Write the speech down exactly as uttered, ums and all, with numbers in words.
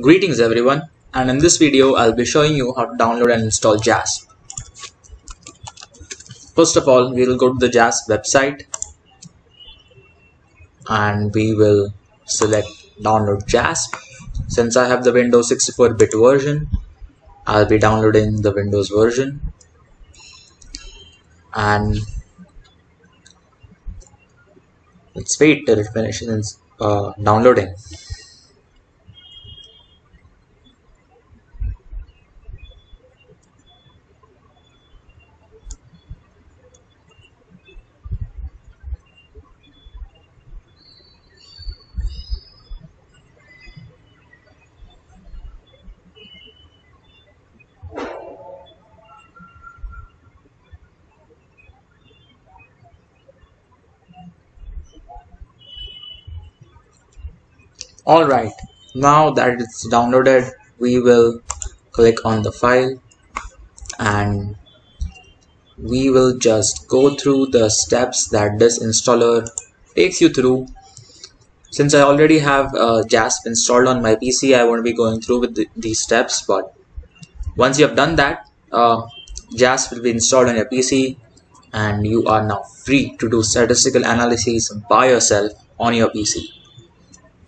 Greetings everyone, and in this video I'll be showing you how to download and install JASP. First of all, we will go to the JASP website and we will select download JASP. Since I have the Windows sixty-four bit version, I'll be downloading the Windows version, and let's wait till it finishes uh, downloading. Alright, now that it's downloaded, we will click on the file and we will just go through the steps that this installer takes you through. Since I already have uh, JASP installed on my P C, I won't be going through with the, these steps, but once you have done that, uh, JASP will be installed on your P C and you are now free to do statistical analyses by yourself on your P C.